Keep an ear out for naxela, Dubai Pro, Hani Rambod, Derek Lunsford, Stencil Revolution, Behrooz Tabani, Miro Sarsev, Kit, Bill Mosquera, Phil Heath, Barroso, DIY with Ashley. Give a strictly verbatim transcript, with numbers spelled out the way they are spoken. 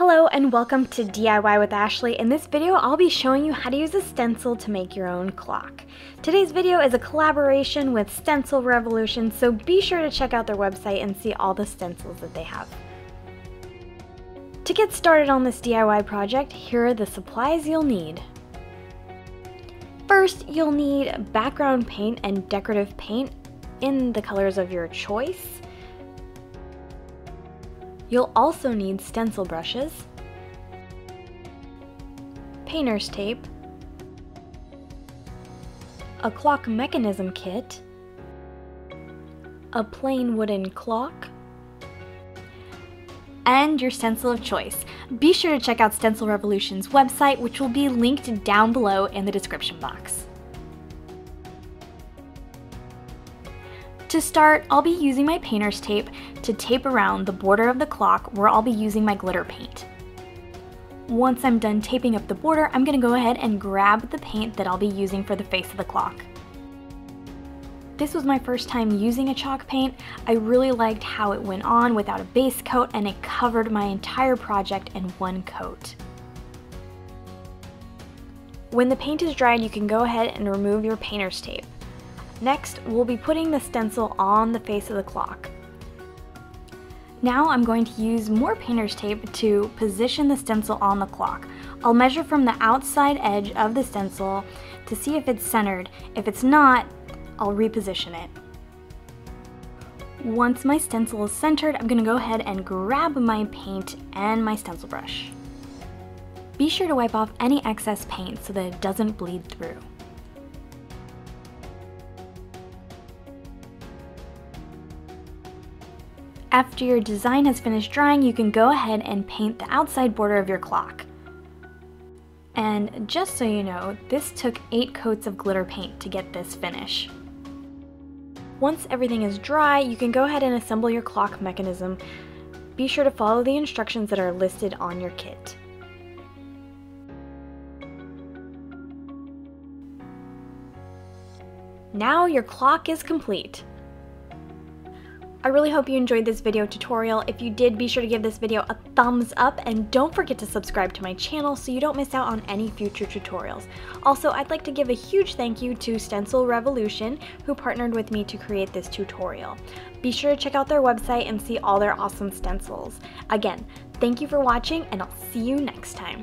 Hello and welcome to D I Y with Ashley. In this video, I'll be showing you how to use a stencil to make your own clock. Today's video is a collaboration with Stencil Revolution, so be sure to check out their website and see all the stencils that they have. To get started on this D I Y project, here are the supplies you'll need. First, you'll need background paint and decorative paint in the colors of your choice. You'll also need stencil brushes, painter's tape, a clock mechanism kit, a plain wooden clock, and your stencil of choice. Be sure to check out Stencil Revolution's website, which will be linked down below in the description box. To start, I'll be using my painter's tape to tape around the border of the clock where I'll be using my glitter paint. Once I'm done taping up the border, I'm going to go ahead and grab the paint that I'll be using for the face of the clock. This was my first time using a chalk paint. I really liked how it went on without a base coat, and it covered my entire project in one coat. When the paint is dried, you can go ahead and remove your painter's tape. Next, we'll be putting the stencil on the face of the clock. Now I'm going to use more painter's tape to position the stencil on the clock. I'll measure from the outside edge of the stencil to see if it's centered. If it's not, I'll reposition it. Once my stencil is centered, I'm going to go ahead and grab my paint and my stencil brush. Be sure to wipe off any excess paint so that it doesn't bleed through. After your design has finished drying, you can go ahead and paint the outside border of your clock. And just so you know, this took eight coats of glitter paint to get this finish. Once everything is dry, you can go ahead and assemble your clock mechanism. Be sure to follow the instructions that are listed on your kit. Now your clock is complete. I really hope you enjoyed this video tutorial. If you did, be sure to give this video a thumbs up and don't forget to subscribe to my channel so you don't miss out on any future tutorials. Also, I'd like to give a huge thank you to Stencil Revolution, who partnered with me to create this tutorial. Be sure to check out their website and see all their awesome stencils. Again, thank you for watching, and I'll see you next time.